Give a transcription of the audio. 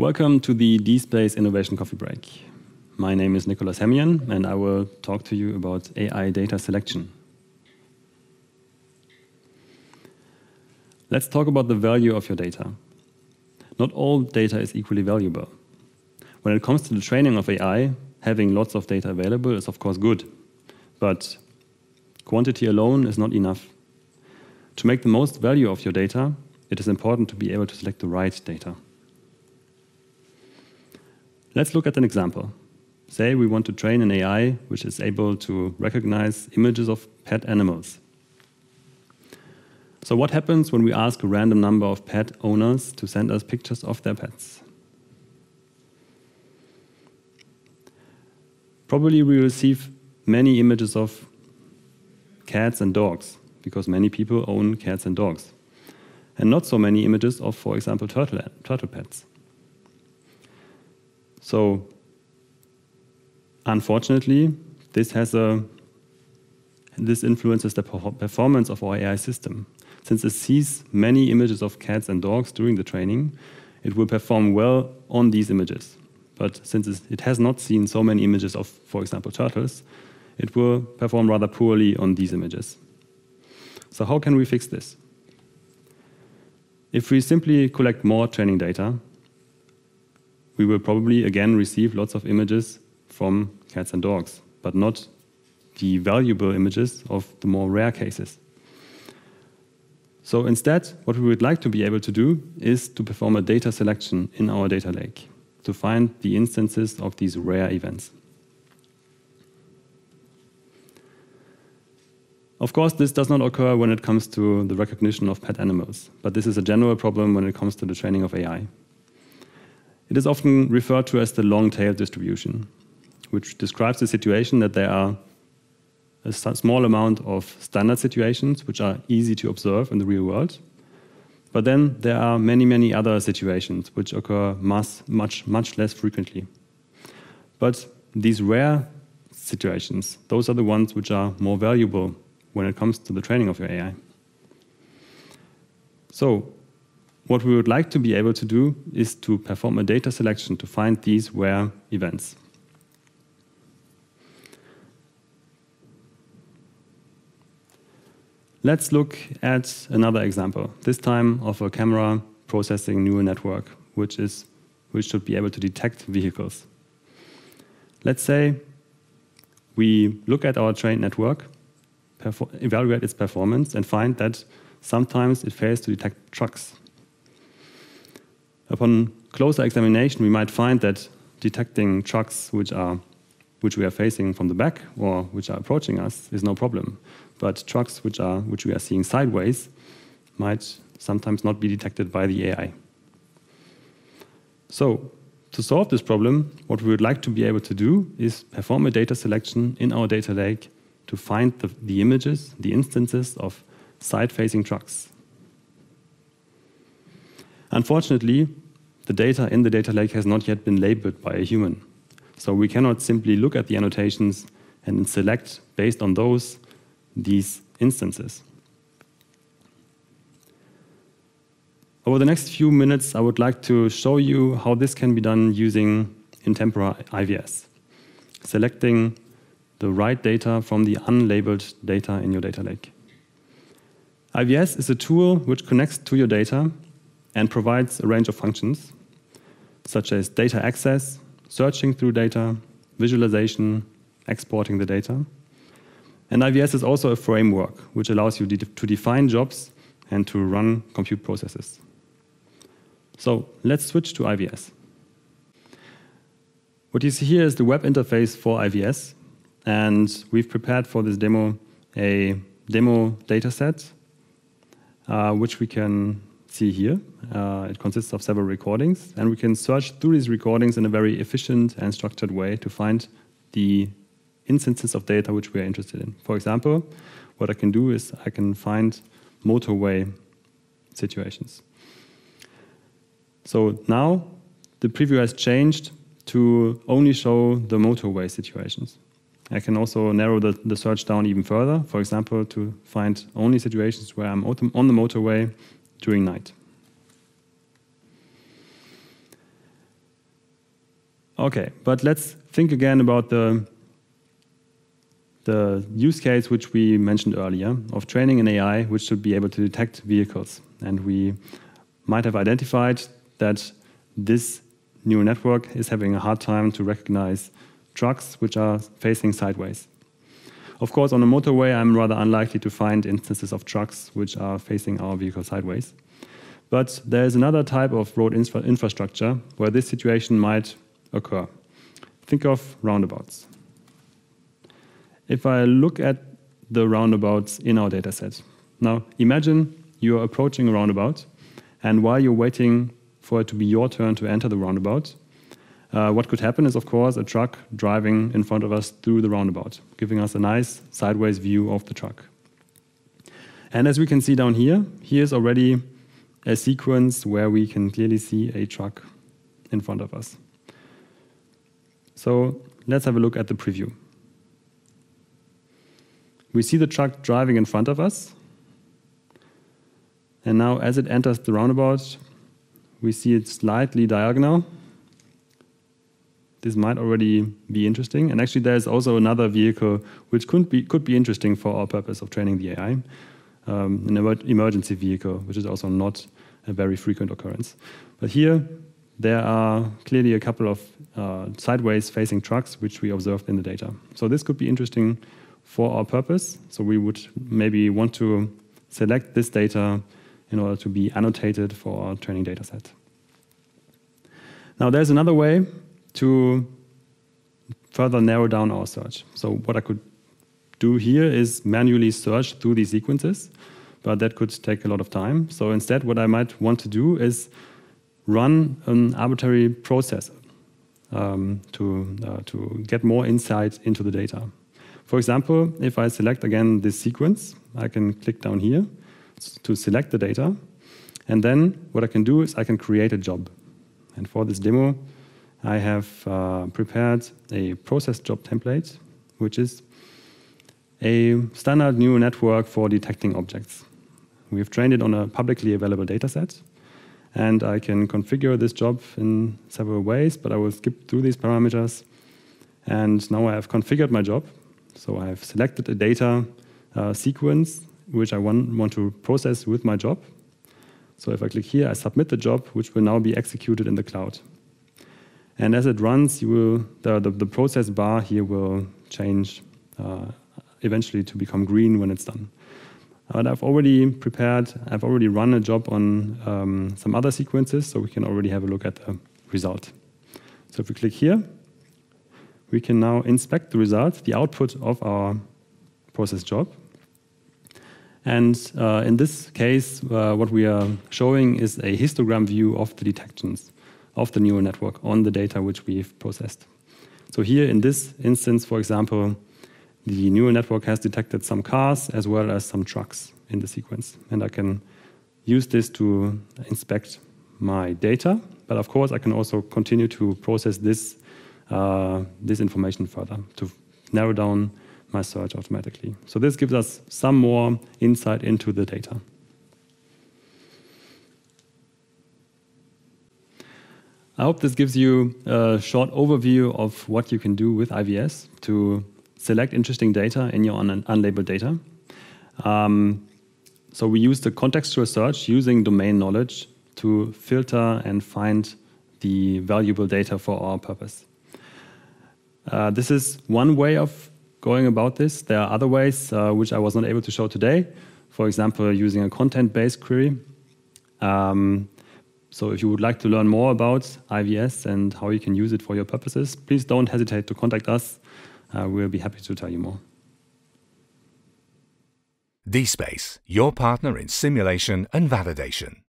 Welcome to the dSPACE Innovation Coffee Break. My name is Nikolas Hemion, and I will talk to you about AI data selection. Let's talk about the value of your data. Not all data is equally valuable. When it comes to the training of AI, having lots of data available is of course good, but quantity alone is not enough. To make the most value of your data, it is important to be able to select the right data. Let's look at an example. Say we want to train an AI which is able to recognize images of pet animals. So what happens when we ask a random number of pet owners to send us pictures of their pets? Probably we receive many images of cats and dogs, because many people own cats and dogs, and not so many images of, for example, turtle pets. So, unfortunately, this influences the performance of our AI system. Since it sees many images of cats and dogs during the training, it will perform well on these images. But since it has not seen so many images of, for example, turtles, it will perform rather poorly on these images. So how can we fix this? If we simply collect more training data, we will probably again receive lots of images from cats and dogs, but not the valuable images of the more rare cases. So instead, what we would like to be able to do is to perform a data selection in our data lake to find the instances of these rare events. Of course, this does not occur when it comes to the recognition of pet animals, but this is a general problem when it comes to the training of AI. It is often referred to as the long-tail distribution, which describes the situation that there are a small amount of standard situations which are easy to observe in the real world, but then there are many, many other situations which occur much less frequently. But these rare situations, those are the ones which are more valuable when it comes to the training of your AI. So what we would like to be able to do is to perform a data selection to find these rare events. Let's look at another example, this time of a camera processing neural network, which should be able to detect vehicles. Let's say we look at our trained network, evaluate its performance, and find that sometimes it fails to detect trucks. Upon closer examination, we might find that detecting trucks which we are facing from the back or which are approaching us is no problem. But trucks which we are seeing sideways might sometimes not be detected by the AI. So, to solve this problem, what we would like to be able to do is perform a data selection in our data lake to find the images, the instances of side-facing trucks. Unfortunately, the data in the data lake has not yet been labeled by a human. So we cannot simply look at the annotations and select, based on those, these instances. Over the next few minutes, I would like to show you how this can be done using Intempora IVS, selecting the right data from the unlabeled data in your data lake. IVS is a tool which connects to your data and provides a range of functions, such as data access, searching through data, visualization, exporting the data. And IVS is also a framework which allows you to define jobs and to run compute processes. So let's switch to IVS. What you see here is the web interface for IVS, and we've prepared for this demo a demo dataset, which we can see here. It consists of several recordings, and we can search through these recordings in a very efficient and structured way to find the instances of data which we are interested in. For example, what I can do is I can find motorway situations. So now the preview has changed to only show the motorway situations. I can also narrow the search down even further, for example, to find only situations where I'm on the motorway during night. Okay, but let's think again about the use case which we mentioned earlier of training an AI which should be able to detect vehicles. And we might have identified that this neural network is having a hard time to recognize trucks which are facing sideways. Of course, on a motorway, I'm rather unlikely to find instances of trucks which are facing our vehicle sideways. But there is another type of road infrastructure where this situation might occur. Think of roundabouts. If I look at the roundabouts in our dataset, now imagine you're approaching a roundabout, and while you're waiting for it to be your turn to enter the roundabout, what could happen is, of course, a truck driving in front of us through the roundabout, giving us a nice sideways view of the truck. And as we can see down here, here's already a sequence where we can clearly see a truck in front of us. So let's have a look at the preview. We see the truck driving in front of us. And now as it enters the roundabout, we see it slightly diagonal. This might already be interesting. And actually, there's also another vehicle which could be interesting for our purpose of training the AI, an emergency vehicle, which is also not a very frequent occurrence. But here, there are clearly a couple of sideways facing trucks which we observed in the data. So this could be interesting for our purpose. So we would maybe want to select this data in order to be annotated for our training data set. Now, there's another way to further narrow down our search. So what I could do here is manually search through these sequences, but that could take a lot of time. So instead, what I might want to do is run an arbitrary process to get more insight into the data. For example, if I select again this sequence, I can click down here to select the data. And then what I can do is I can create a job. And for this demo, I have prepared a process job template, which is a standard neural network for detecting objects. We've trained it on a publicly available data set. And I can configure this job in several ways, but I will skip through these parameters. And now I have configured my job. So I have selected a data sequence which I want to process with my job. So if I click here, I submit the job, which will now be executed in the cloud. And as it runs, you will, the process bar here will change eventually to become green when it's done. But I've already run a job on some other sequences, so we can already have a look at the result. So if we click here, we can now inspect the result, the output of our process job. And in this case, what we are showing is a histogram view of the detections of the neural network on the data which we've processed. So here in this instance, for example, the neural network has detected some cars as well as some trucks in the sequence. And I can use this to inspect my data. But of course, I can also continue to process this information further to narrow down my search automatically. So this gives us some more insight into the data. I hope this gives you a short overview of what you can do with IVS to select interesting data in your unlabeled data. So we use the contextual search using domain knowledge to filter and find the valuable data for our purpose. This is one way of going about this. There are other ways which I was not able to show today. For example, using a content-based query. So if you would like to learn more about IVS and how you can use it for your purposes, please don't hesitate to contact us. We'll be happy to tell you more. dSPACE, your partner in simulation and validation.